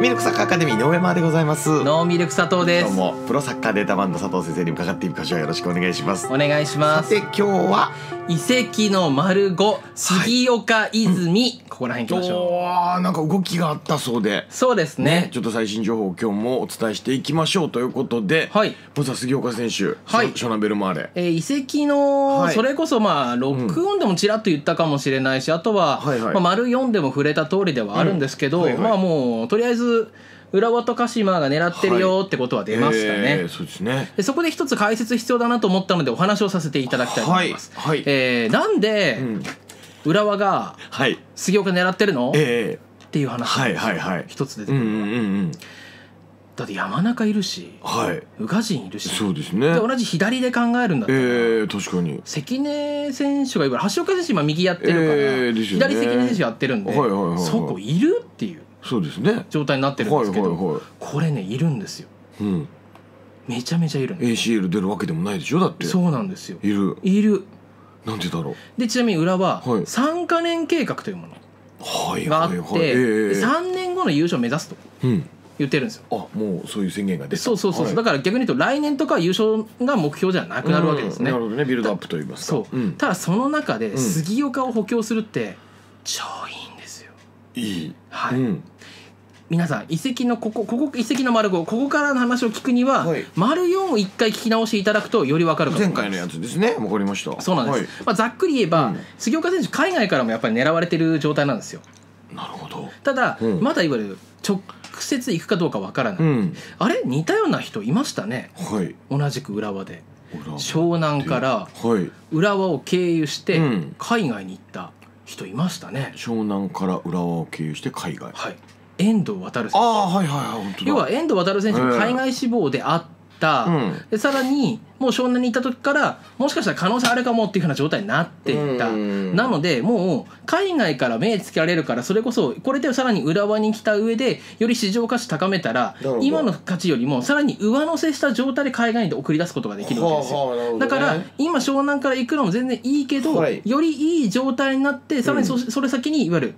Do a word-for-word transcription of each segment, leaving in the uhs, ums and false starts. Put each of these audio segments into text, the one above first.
ミルクサッカーアカデミー井上真央でございます。ノーミルク佐藤です。どうもプロサッカーデータバンド佐藤先生に伺っていく箇所よろしくお願いします。お願いします。さて今日は遺跡の丸ご杉岡泉、はい、ここら辺行きましょう。なんか動きがあったそうで、そうですね、ね、ちょっと最新情報を今日もお伝えしていきましょうということで、はい、まずは杉岡選手、はい、ショナベルマーレ、えー、遺跡の、はい、それこそまあロックオンでもちらっと言ったかもしれないし、あとは丸よんでも触れた通りではあるんですけど、まあもうとりあえず浦和と鹿島が狙ってるよってことは出ましたね。そこで一つ解説必要だなと思ったのでお話をさせていただきたいと思います。はいはい、えー、なんで浦和が杉岡狙ってるの、はい、っていう話が一つ出てくるのは、だって山中いるし、宇賀神いるし、そうですね。で同じ左で考えるんだったら、えー、確かに関根選手がいるから橋岡選手今右やってるから、えーね、左関根選手やってるんで、そこいるっていうそうですね状態になってるんですけど、これねいるんですよ。うん、めちゃめちゃいるんです。エーシーエル 出るわけでもないでしょだって。そうなんですよ。いるいる。なんでだろう。でちなみに浦和は三カ年計画というものがあって、三年後の優勝を目指すと。うん。言ってるんですよ。あ、もうそういう宣言が出た。そうそうそう、はい、だから逆に言うと来年とか優勝が目標じゃなくなるわけですね。なるほどね、ビルドアップと言いますか。そう。ただその中で杉岡を補強するって超いいんですよ。いい。はい。うん、皆さん遺跡のここここ遺跡の丸ご、ここからの話を聞くには、はい、丸よんを一回聞き直していただくとよりわかるかと思います。前回のやつですね。わかりました。そうなんです。はい、まあざっくり言えば、うん、杉岡選手海外からもやっぱり狙われてる状態なんですよ。なるほど。ただ、うん、まだいわゆる直接行くかどうかわからない、うん、あれ似たような人いましたね、はい、同じく浦和で湘南から浦和を経由して海外に行った人いましたね、うん、湘南から浦和を経由して海外、はい、遠藤航選手、要は遠藤航選手の海外志望であった、うん、でさらにもう湘南に行った時からもしかしたら可能性あるかもっていうふうな状態になっていた。なのでもう海外から目つけられるから、それこそこれでさらに浦和に来た上でより市場価値高めたら今の価値よりもさらに上乗せした状態で海外に送り出すことができるわけですよ。だから今湘南から行くのも全然いいけど、よりいい状態になってさらに そ, それ先にいわゆる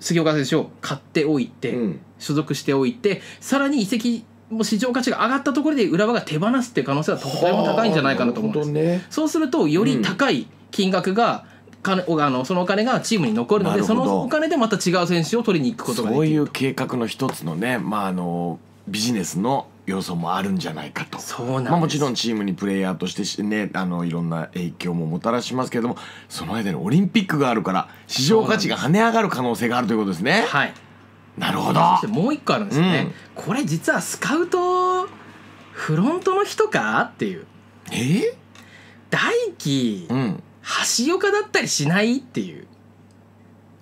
杉岡選手を買っておいて所属しておいて、さらに移籍もう市場価値が上がったところで浦和が手放すっていう可能性はとても高いんじゃないかなと思うんです。ね、そうするとより高い金額が、うん、あのそのお金がチームに残るので、そのお金でまた違う選手を取りに行くことができる。そういう計画の一つのね、まああのビジネスの要素もあるんじゃないかと。まあもちろんチームにプレイヤーとしてね、あのいろんな影響ももたらしますけれども、その間にオリンピックがあるから市場価値が跳ね上がる可能性があるということですね。はい、なるほど。そしてもう一個あるんですよね、うん、これ実はスカウトフロントの人かっていう、えー、大輝、うん、橋岡だったりしないっていう、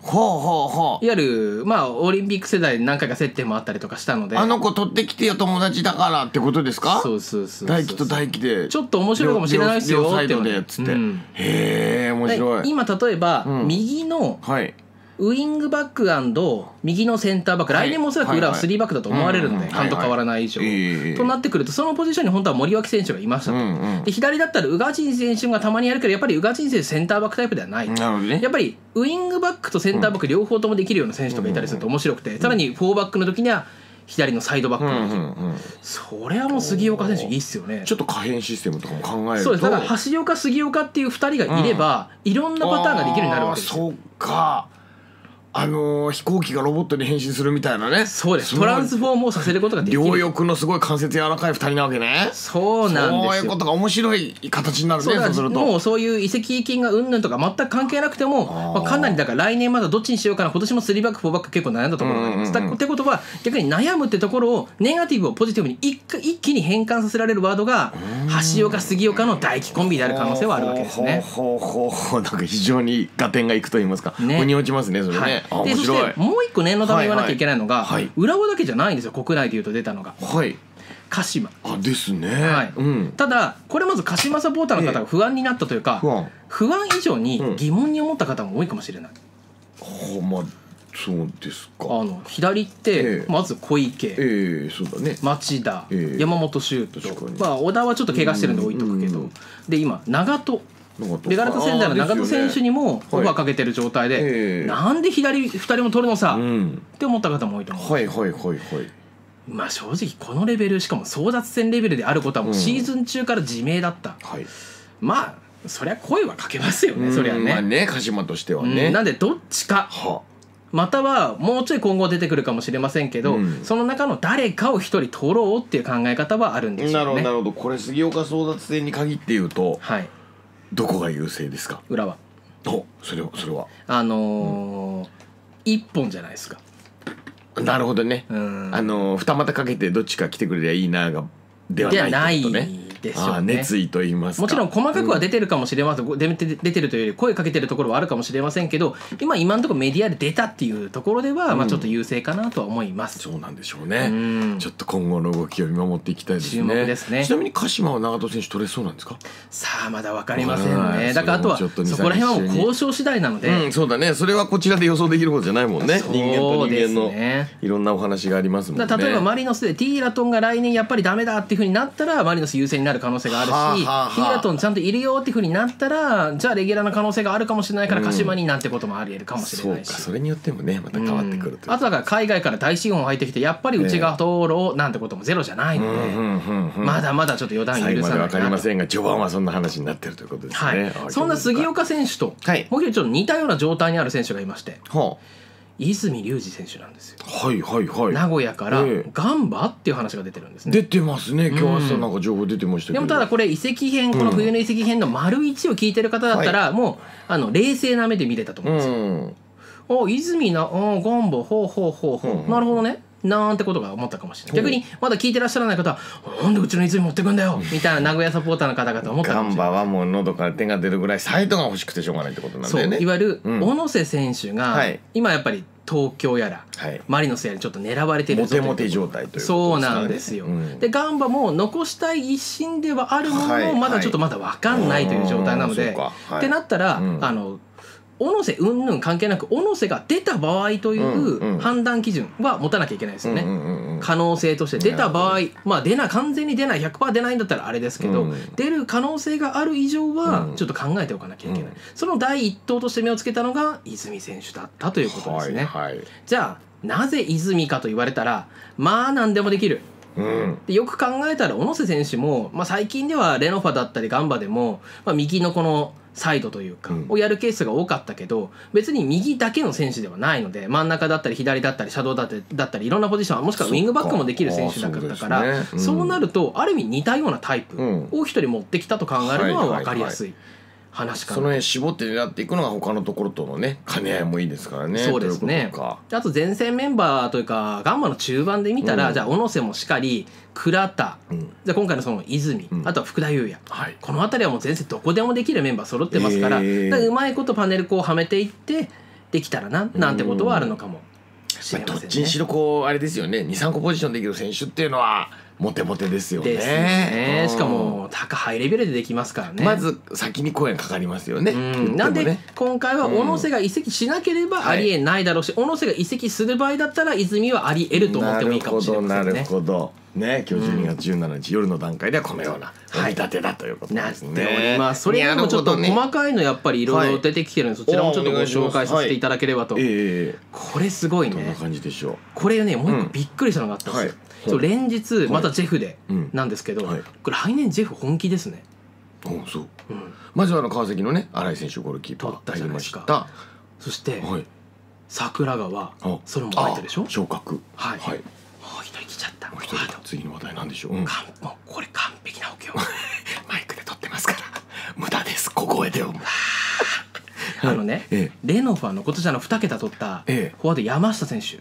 ほうほうほう、いわゆるまあオリンピック世代で何回か接点もあったりとかしたので、あの子取ってきてよ友達だからってことですか。そうそうそう、大輝と大輝でちょっと面白いかもしれないですよって、へえ面白い。今例えば、うん、右の、はい、ウイングバック&右のセンターバック、来年もおそらく裏はスリーバックだと思われるので監督変わらない以上となってくると、そのポジションに本当は森脇選手がいましたと。で左だったら宇賀神選手がたまにやるけど、やっぱり宇賀神選手センターバックタイプではない、やっぱりウイングバックとセンターバック両方ともできるような選手とかいたりすると面白くて、さらにフォーバックの時には左のサイドバック、それはもう杉岡選手いいっすよね。ちょっと可変システムとかも考えると、そうです、だから橋岡杉岡っていうふたりがいればいろんなパターンができるようになるわけです。そうか、あのー、飛行機がロボットに変身するみたいなね。そうです、トランスフォームをさせることができる両翼のすごい関節柔らかいふたりなわけね。そうなんですよ、そういうことが面白い形になるね。そうするともうそういう移籍金がうんぬんとか全く関係なくても、まあ、かなりだから来年まだどっちにしようかな、今年もスリーバックフォーバック結構悩んだところがあります。ってことは逆に悩むってところをネガティブをポジティブに 一, 一気に変換させられるワードが橋岡杉岡の大輝コンビである可能性はあるわけですね。ほうほうほう、なんか非常に合点がいくと言いますか、腑に落ちますねそれね。はい、でそしてもう一個念のため言わなきゃいけないのが、浦和だけじゃないんですよ、国内でいうと出たのが、はい、鹿島ですね。ただこれまず鹿島サポーターの方が不安になったというか、不安不安以上に疑問に思った方も多いかもしれない。ほう、まあそうですか。あの左ってまず小池、町田、山本修斗、まあ小田はちょっと怪我してるんで置いとくけど、で今長戸ベガルトセンターの長戸選手にもオファーかけてる状態で、なんで左ふたりも取るのさって思った方も多いと思う。はいはいはいはい。まあ正直このレベル、しかも争奪戦レベルであることはもうシーズン中から自明だった、うん、はい、まあそりゃ声はかけますよね、うん、そりゃね、まあね、鹿島としてはね、うん、なんでどっちか、はまたはもうちょい今後出てくるかもしれませんけど、うん、その中の誰かを一人取ろうっていう考え方はあるんでしょうね。なるほどなるほど。これ杉岡争奪戦に限って言うと、はい、どこが優勢ですか？浦和。お、それはそれはあのーうん、いっぽんじゃないですか。なるほどね、うん、あの二股かけてどっちか来てくれりゃいいながではないってことね。でしょうね。ああ、熱意と言いますか。もちろん細かくは出てるかもしれません、うん、出てるというより声かけてるところはあるかもしれませんけど、今今のところメディアで出たっていうところでは、うん、まあちょっと優勢かなとは思います。そうなんでしょうね、うん、ちょっと今後の動きを見守っていきたいですね。注目ですね。ちなみに鹿島は長戸選手取れそうなんですか？さあまだ分かりませんね。だからあとはそこら辺はもう交渉次第なので、うん、そうだね。それはこちらで予想できることじゃないもんね。人間と人間のいろんなお話がありますもんね。だ例えばマリノスでティーラトンが来年やっぱりダメだっていう風になったらマリノス優勢になる可能性があるし、はあはあ、ヒーラトンちゃんといるよっていう風になったら、じゃあレギュラーの可能性があるかもしれないから鹿島になんてこともありえるかもしれないし、うん、そうか、それによってもねまた変わってくるという、うん、あとだから海外から大資本入ってきてやっぱりうちが通ろうなんてこともゼロじゃないので、まだまだちょっと予断許さないなと。最後まで分かりませんが序盤はそんな話になってるということですね、はい、ああそんな杉岡選手と、はい、もう一人ちょっと似たような状態にある選手がいまして、はあ、泉隆二選手なんですよ。はいはいはい。名古屋からガンバっていう話が出てるんですね。出てますね。今日朝なんか情報出てましたけど。でもただこれ移籍編、この冬の移籍編の丸一を聞いてる方だったら、うん、もうあの冷静な目で見れたと思うんですよ。うん、お泉な、おガンバほうほうほうほう。うん、なるほどね。なんてことが思ったかもしれない。逆にまだ聞いてらっしゃらない方はなんでうちの泉持ってくんだよみたいな名古屋サポーターの方々思ったかもしれない。ガンバはもう喉から手が出るぐらいサイトが欲しくてしょうがないってことなんだよね。そういわゆる小野瀬選手が、うん、今やっぱり東京やら、はい、マリノスやらちょっと狙われてるモテモテ状態ということですからね。そうなんですよ、うん、でガンバも残したい一心ではあるもののまだちょっとまだ分かんないという状態なので、はい、ってなったら、うん、あの小野瀬うんぬん関係なく小野瀬が出た場合という判断基準は持たなきゃいけないですよね。可能性として出た場合、まあ出ない、完全に出ない ひゃくパーセント 出ないんだったらあれですけど、うん、出る可能性がある以上はちょっと考えておかなきゃいけない、うん、その第一党として目をつけたのが泉選手だったということですね、はいはい、じゃあなぜ泉かと言われたらまあ何でもできる。うん、でよく考えたら小野瀬選手も、まあ、最近ではレノファだったりガンバでも、まあ、右のこのサイドというかをやるケースが多かったけど、うん、別に右だけの選手ではないので真ん中だったり左だったりシャドウだったりいろんなポジションもしくはウィングバックもできる選手だったから、そうか、そうですね。うん、そうなるとある意味似たようなタイプを一人持ってきたと考えるのは分かりやすい。話かその辺絞って狙っていくのが他のところとのね兼ね合いもいいですからね。そうですね。あと前線メンバーというかガンバの中盤で見たら、うん、じゃあ小野瀬もしっかり倉田、うん、じゃあ今回のその泉、うん、あとは福田悠也、はい、この辺りはもう前線どこでもできるメンバー揃ってますから、えー、だからうまいことパネルこうはめていってできたらななんてことはあるのかもしれませんね。まあどっちにしろこうあれですよね、にさんこポジションできる選手っていうのはモテモテですよね。ですね。しかも高ハイレベルでできますからね。まず先に声がかかりますよね。うん、なんで今回は小野瀬が移籍しなければありえないだろうし、うん、はい、小野瀬が移籍する場合だったら泉はありえると思ってもいいかもしれませんね。なるほど。ね、今日じゅうにがつじゅうしちにち、うん、夜の段階ではこのような組み立てだということですね。なっております。それよりもちょっと細かいのやっぱりいろいろ出てきてるので、はい、そちらもちょっとご紹介させていただければと。はい、えー、これすごいね。どんな感じでしょう。これね、もう一個びっくりしたのがあったんですよ。うん、はい、そう連日またジェフでなんですけど、これ来年ジェフ本気ですね。うん、そう。まずはあの川崎のね新井選手ゴールキーパーが入りました。そして桜川、それも入ったでしょ。昇格。はい。もう一人来ちゃった。もう一人。次の話題なんでしょう。もうこれ完璧な補強。マイクで撮ってますから無駄です。ここへでよ。あのね、レノファの今年あのにけた取ったフォワード山下選手、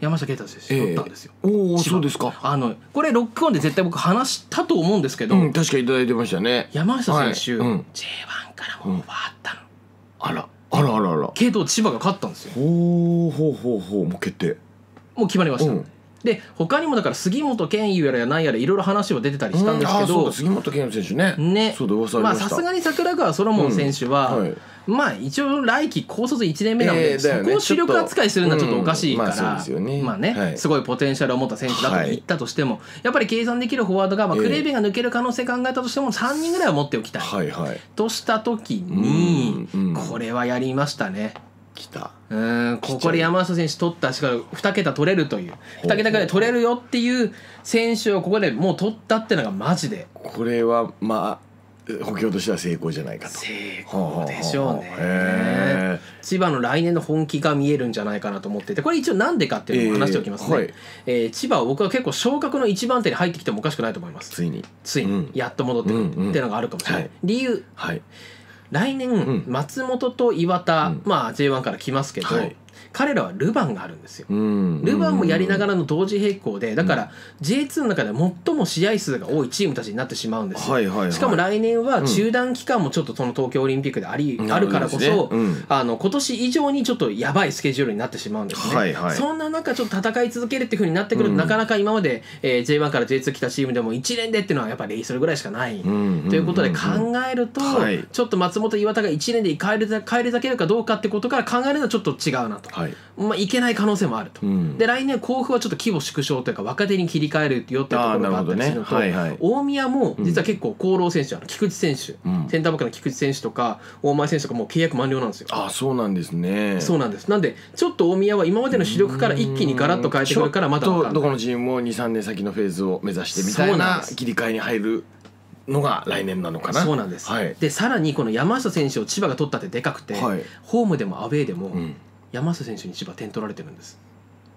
山下啓太選手取ったんですよ。おお、そうですか。あのこれロックオンで絶対僕話したと思うんですけど、確か頂いてましたね。山下選手 ジェイワン からもオーバーあったの。あらあらあらあら。けど千葉が勝ったんですよ。ほうほうほうほう、もう決定。もう決まりました。で他にもだから杉本健佑やらやなんやらいろいろ話は出てたりしたんですけど、うん、あ杉本健佑選手ねねさすがに桜川ソロモン選手は、うんはい、まあ一応来季高卒いちねんめなので、えーね、そこを主力扱いするのはちょっとおかしいから、うん、まあ す,、ねまあねはい、すごいポテンシャルを持った選手だと言ったとしても、はい、やっぱり計算できるフォワードが、まあ、クレーベンが抜ける可能性考えたとしてもさんにんぐらいは持っておきたい、えーはいはい、とした時に、うんうん、これはやりましたね。来たうんここで山下選手取ったしかにけた取れるというにけたぐらい取れるよっていう選手をここでもう取ったっていうのがマジでこれはまあ補強としては成功じゃないかと。成功でしょうね。はははは千葉の来年の本気が見えるんじゃないかなと思っていて、これ一応なんでかっていうのを話しておきますね、えーはいえー、千葉は僕は結構昇格の一番手に入ってきてもおかしくないと思います。ついについに、うん、やっと戻ってくるっていうのがあるかもしれない、うんうん、理由、はい来年、うん、松本と岩田、うんまあ、ジェイワン から来ますけど、はい、彼らはルヴァンがあるんですよ、うん、ルヴァンもやりながらの同時並行でだから ジェイツー の中で最も試合数が多いチームたちになってしまうんですよ、はいはいはい、しかも来年は中断期間もちょっとその東京オリンピックで あ, り、うん、あるからこそ、ねうん、あの今年以上にちょっとやばいスケジュールになってしまうんですね、はいはい、そんな中ちょっと戦い続けるっていう風になってくると、うん、なかなか今まで、えー、ジェイワン から ジェイツー 来たチームでもいちねんでっていうのはやっぱりそれぐらいしかない、うんうんうんうん、ということで考えると、はい、ちょっと松本岩田がいちねんで帰れ咲けるかどうかってことから考えるのはちょっと違うなと、はいまあ、いけない可能性もあると、うん、で来年甲府はちょっと規模縮小というか若手に切り替えるよっていうところがあったりするのと、ねはいはい、大宮も実は結構功労選手、うん、菊池選手、うん、センターバックの菊池選手とか大前選手とかもう契約満了なんですよ。あそうなんですね。そうなんです。なんでちょっと大宮は今までの主力から一気にガラッと変えてくるからまだ分かんない。どこのチームも に,さん 年先のフェーズを目指してみたいな切り替えに入るのが来年なのかな。そうなんです、はい、でさらにこの山下選手を千葉が取ったってでかくて、はい、ホームでもアウェーでも山下選手に千葉点取られてるんです、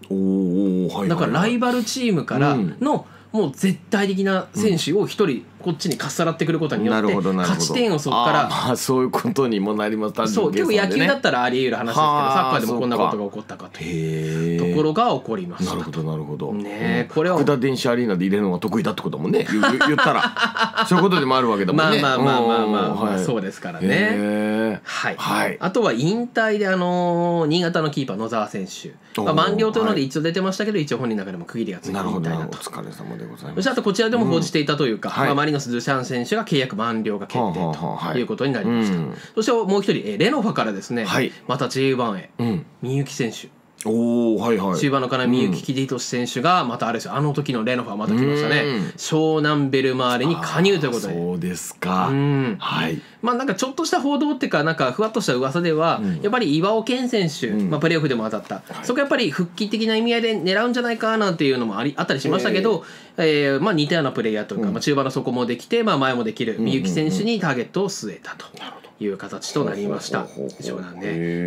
うんはいはいはい、だからライバルチームからのもう絶対的な選手を一人こっちにかっさらってくることによって勝ち点をそこから、まあ、そういうことにもなります。そう結構野球だったらあり得る話ですけどサッカーでもこんなことが起こったかというところが起こりました。なるほどなるほど、ね、これは福田電子アリーナで入れるのが得意だってこともね言ったらそういうことでもあるわけだもんね。まあまあまあまあまあ、まあ、そうですからね、はいはい、あとは引退であの新潟のキーパー野澤選手、まあ、満了というので一応出てましたけど、はい、一応本人の中でも区切りがついて引退だと。お疲れ様でございます。そしてあとこちらでも報じていたというか、うんはいまあマリノス・ドゥシャン選手が契約満了が決定ということになりました、はあはあはいうん、そしてもう一人レノファからですね、はい、また ジェイワン へ、うん、三幸選手おはいはい、中盤の金三幸秀俊選手がまたあれですよ、あの時のレノファまた来ましたね、うん、湘南ベルマーレに加入ということで。そうですか、うんはい、まあなんかちょっとした報道っていうかなんかふわっとした噂では、うん、やっぱり岩尾健選手、うんまあ、プレーオフでも当たった、はい、そこやっぱり復帰的な意味合いで狙うんじゃないかなんていうのも あ, りあったりしましたけど、えーえーまあ、似たようなプレイヤーというか、うんまあ、中盤の底もできて、まあ、前もできる三幸選手にターゲットを据えたと、うんうんうんいう形となりました。湘南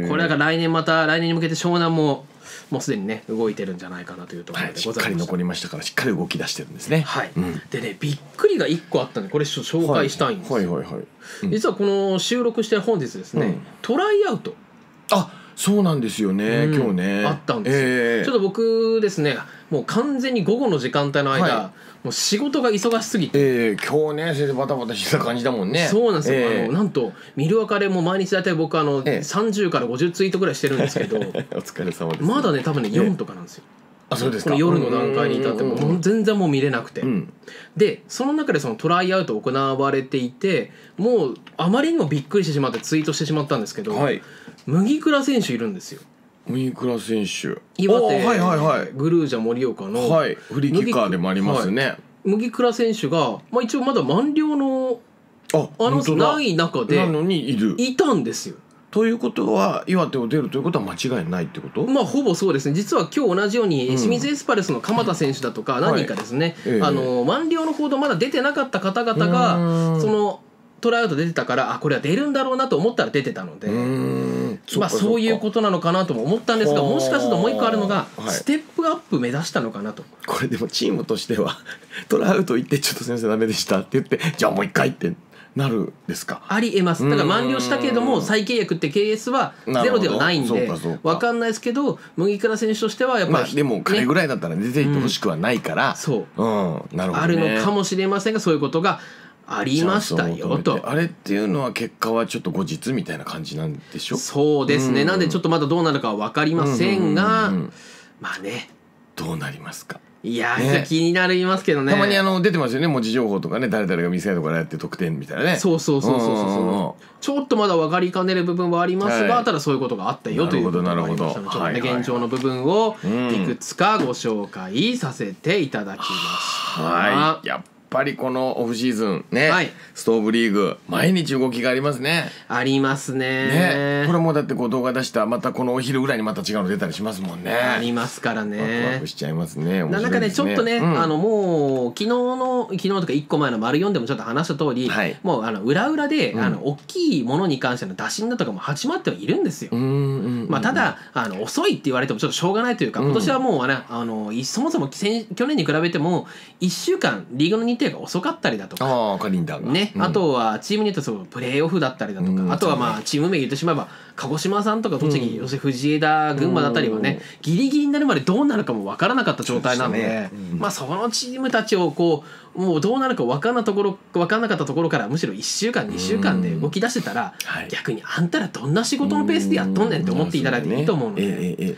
ね。これが来年また来年に向けて湘南ももうすでにね動いてるんじゃないかなというところでございました、はい、しっかり残りましたからしっかり動き出してるんですね。はい。うん、でねびっくりがいっこあったんでこれ紹介したいんです。はいはいはいはいうん、実はこの収録して本日ですね、うん、トライアウト。あそうなんですよね、うん、今日ねあったんです、えー、ちょっと僕ですねもう完全に午後の時間帯の間、はい、もう仕事が忙しすぎて、えー、今日ね先生バタバタしてた感じだもんね。そうなんですよ、えー、あのなんとミルアカでも毎日大体僕あの、えー、さんじゅうからごじゅうツイートぐらいしてるんですけどお疲れ様です、ね、まだね多分ねよんとかなんですよ、えーあそうですかこの夜の段階に至っても全然もう見れなくて、うん、でその中でそのトライアウト行われていてもうあまりにもびっくりしてしまってツイートしてしまったんですけど、はい、麦倉選手いるんですよ。麦倉選手岩手、はいはいはい、グルージャ盛岡の、はい、フリーキッカーでもありますね、はい、麦倉選手が、まあ、一応まだ満了のああのない中でなのにいるいたんですよ。ということは岩手を出るということは間違いないってこと？まあほぼそうですね。実は今日同じように清水エスパルスの鎌田選手だとか何人かですね、うんはいええ、あの満了の報道まだ出てなかった方々がそのトライアウト出てたからあこれは出るんだろうなと思ったら出てたので、うーんまあそういうことなのかなとも思ったんですが、もしかするともう一個あるのがステップアップ目指したのかなと、はい、これでもチームとしてはトライアウト行ってちょっと先生ダメでしたって言ってじゃあもう一回ってなるですか？ありえます。だから満了したけれども再契約って ケーエス はゼロではないんで分かんないですけど麦倉選手としてはやっぱ、まあ、でも彼ぐらいだったら出ていってほしくはないから、うん、そう、うん、なるほどね、あるのかもしれませんがそういうことがありましたよと。あれっていうのは結果はちょっと後日みたいな感じなんでしょう。そうですね、うん、なんでちょっとまだどうなるかは分かりませんが、うんうんうんうん、まあねどうなりますか。いやー、ね、気になりますけどね。たまにあの出てますよね、文字情報とかね、誰々が店とかでやって得点みたいなね。そうそうそうそうそう、ちょっとまだ分かりかねる部分はありますが、はい、ただそういうことがあったよということになりましたので、ちょっとね、はいはい、現状の部分をいくつかご紹介させていただきました、うん、はい。やっぱりこのオフシーズンね、はい、ストーブリーグ毎日動きがありますね。ありますね。ね、これもだってこう動画出したまたこのお昼ぐらいにまた違うの出たりしますもんね。ありますからね。ワクワクしちゃいますね。面白いですね。なんかね、ちょっとね、うん、あのもう昨日の昨日とかいっこまえの丸よんでもちょっと話した通り、はい、もうあの裏裏で、うん、あの大きいものに関しての打診だとかも始まってはいるんですよ。まあただあの遅いって言われてもちょっとしょうがないというか、今年はもうね、あのそもそも去年に比べてもいっしゅうかんリーグの日程が遅かったりだとか、あとはチームによってそうプレーオフだったりだとか、あとはまあチーム名言ってしまえば鹿児島さんとか栃木、そして藤枝、群馬だったりはね、ギリギリになるまでどうなるかも分からなかった状態なので、まあそのチームたちをこうもうどうなるか分からなところ分からなかったところから、むしろいっしゅうかんにしゅうかんで動き出してたら、逆にあんたらどんな仕事のペースでやっとんねんって思っていただいていいと思うので。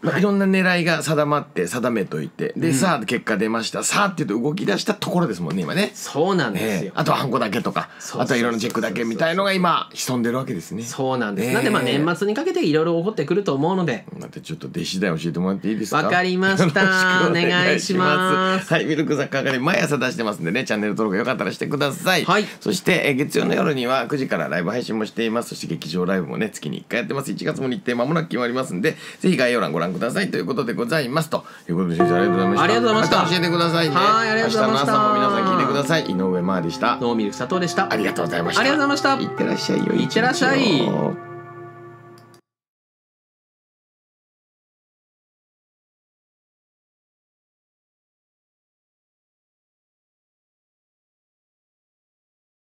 まあ、いろんな狙いが定まって定めといて、で、うん、さあ結果出ましたさあって言うと動き出したところですもんね今ね。そうなんですよ、えー、あとはハンコだけとか、あとはいろんなチェックだけみたいのが今潜んでるわけですね。そうなんです、えー、なんでまあ年末にかけていろいろ起こってくると思うので、またちょっと弟子代教えてもらっていいですか。わかりました、お願いします。はい、ミルクサッカーカレー毎朝出してますんでね、チャンネル登録よかったらしてください、はい、そして月曜の夜にはくじからライブ配信もしています。そして劇場ライブもね月にいっかいやってます。いちがつも日程まもなく決まりますんで、ぜひ概要欄ご覧くださいということでございます。ということで先生、ありがとうございました。ありがとうございました。また教えてくださいね。はい、ありがとうございました。明日の朝も皆さん聞いてください。井上真央でした。能見る佐藤でした。ありがとうございました。ありがとうございました。いってらっしゃいよ。いってらっしゃい。